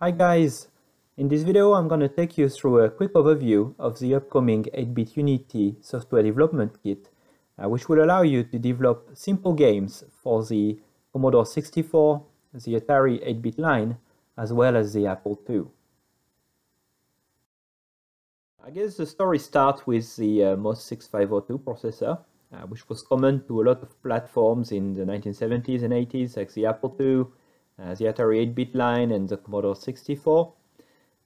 Hi guys, in this video I'm going to take you through a quick overview of the upcoming 8-bit Unity software development kit, which will allow you to develop simple games for the Commodore 64, the Atari 8-bit line, as well as the Apple II. I guess the story starts with the MOS 6502 processor, which was common to a lot of platforms in the 1970s and 80s, like the Apple II, the Atari 8-bit line, and the Commodore 64.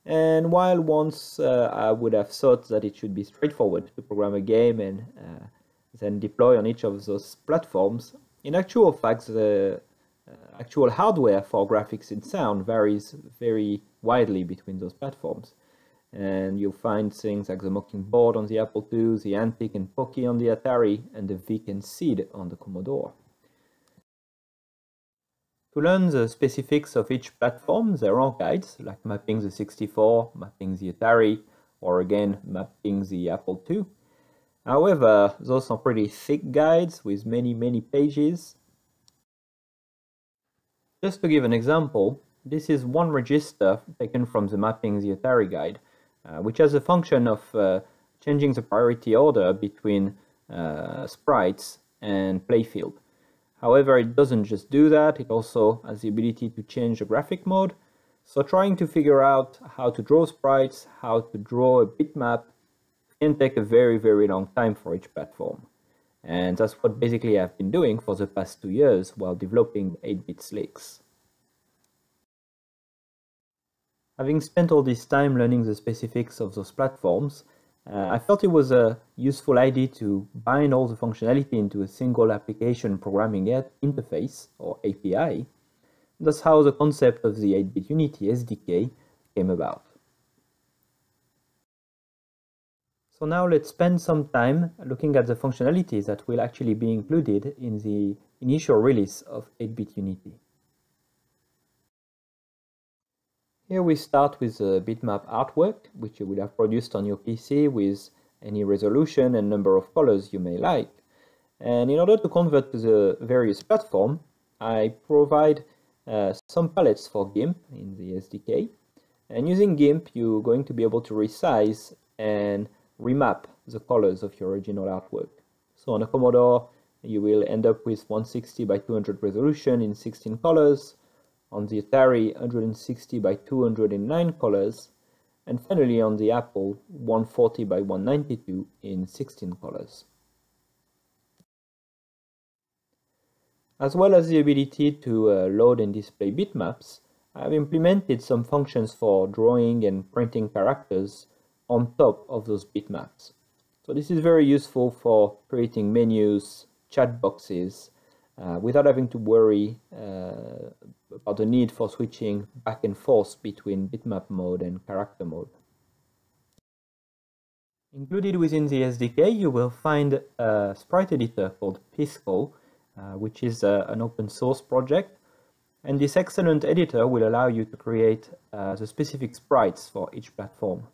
And while once I would have thought that it should be straightforward to program a game and then deploy on each of those platforms, in actual fact the actual hardware for graphics and sound varies very widely between those platforms. And you'll find things like the Mocking Board on the Apple II, the Antic and Pokey on the Atari, and the Vic and SID on the Commodore. To learn the specifics of each platform, there are guides like Mapping the 64, Mapping the Atari, or again Mapping the Apple II. However, those are pretty thick guides with many pages. Just to give an example, this is one register taken from the Mapping the Atari guide, which has a function of changing the priority order between sprites and playfield. However, it doesn't just do that, it also has the ability to change the graphic mode. So trying to figure out how to draw sprites, how to draw a bitmap, can take a very long time for each platform. And that's what basically I've been doing for the past 2 years while developing 8-bit slicks. Having spent all this time learning the specifics of those platforms, I felt it was a useful idea to bind all the functionality into a single application programming interface, or API. That's how the concept of the 8-bit Unity SDK came about. So now let's spend some time looking at the functionality that will actually be included in the initial release of 8-bit Unity. Here we start with the bitmap artwork, which you would have produced on your PC with any resolution and number of colors you may like. And in order to convert to the various platform, I provide some palettes for GIMP in the SDK. And using GIMP, you're going to be able to resize and remap the colors of your original artwork. So on a Commodore, you will end up with 160 by 200 resolution in 16 colors, on the Atari 160 by 209 colors, and finally on the Apple 140 by 192 in 16 colors. As well as the ability to load and display bitmaps, I've implemented some functions for drawing and printing characters on top of those bitmaps. So this is very useful for creating menus, chat boxes, without having to worry about the need for switching back and forth between bitmap mode and character mode. Included within the SDK, you will find a sprite editor called Piskel, which is an open source project. And this excellent editor will allow you to create the specific sprites for each platform.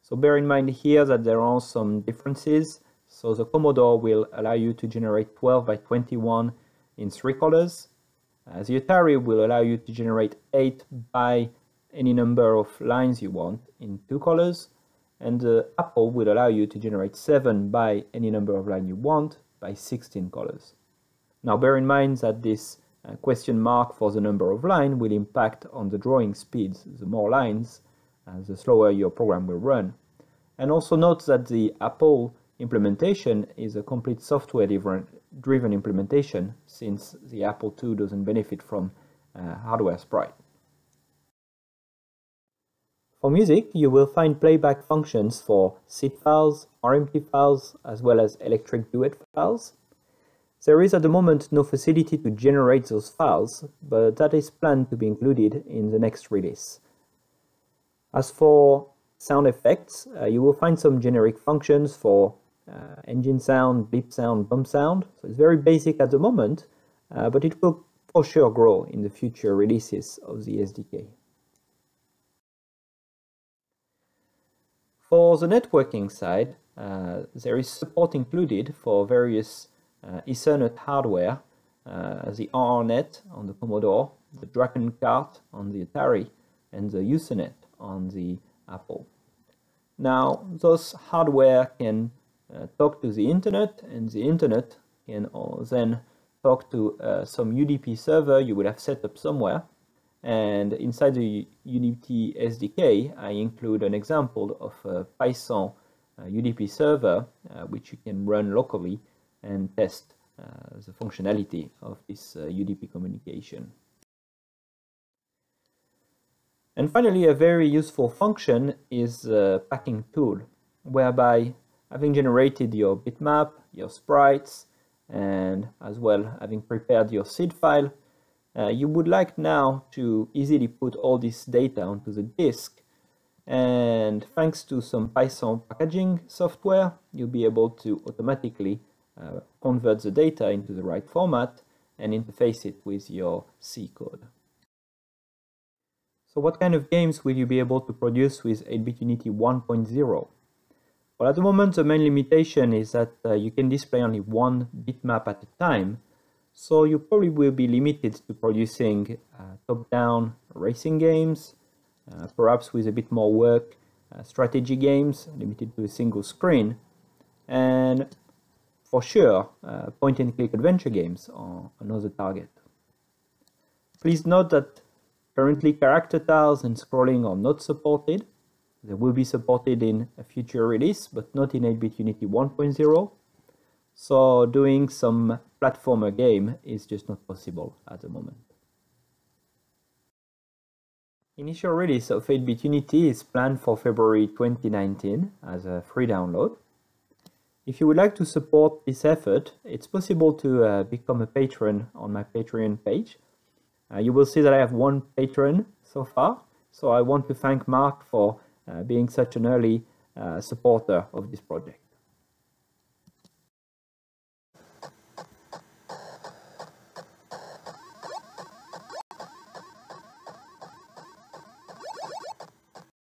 So bear in mind here that there are some differences. So the Commodore will allow you to generate 12 by 21 in 3 colors. The Atari will allow you to generate 8 by any number of lines you want in 2 colors. And the Apple will allow you to generate 7 by any number of lines you want by 16 colors. Now bear in mind that this question mark for the number of lines will impact on the drawing speeds. The more lines, the slower your program will run. And also note that the Apple implementation is a complete software-driven implementation, since the Apple II doesn't benefit from hardware sprite. For music, you will find playback functions for SID files, RMT files, as well as electric duet files. There is at the moment no facility to generate those files, but that is planned to be included in the next release. As for sound effects, you will find some generic functions for engine sound, bleep sound, bump sound. So it's very basic at the moment, but it will for sure grow in the future releases of the SDK. For the networking side, There is support included for various Ethernet hardware, the RRNet on the Commodore, the Dragon Cart on the Atari, and the Ethernet on the Apple. Now, those hardware can talk to the internet, and the internet can then talk to some UDP server you will have set up somewhere. And inside the Unity SDK, I include an example of a Python UDP server, which you can run locally and test the functionality of this UDP communication. And finally, a very useful function is the packing tool, whereby having generated your bitmap, your sprites, and as well having prepared your SID file, you would like now to easily put all this data onto the disk. And thanks to some Python packaging software, you'll be able to automatically convert the data into the right format and interface it with your C code. So what kind of games will you be able to produce with 8-bit Unity 1.0? Well, at the moment, the main limitation is that you can display only one bitmap at a time, so you probably will be limited to producing top-down racing games, perhaps with a bit more work, strategy games limited to a single screen, and for sure, point-and-click adventure games are another target. Please note that currently, character tiles and scrolling are not supported. They will be supported in a future release, but not in 8-bit Unity 1.0. So doing some platformer game is just not possible at the moment. Initial release of 8-bit Unity is planned for February 2019 as a free download. If you would like to support this effort, it's possible to become a patron on my Patreon page. You will see that I have one patron so far, so I want to thank Mark for being such an early supporter of this project.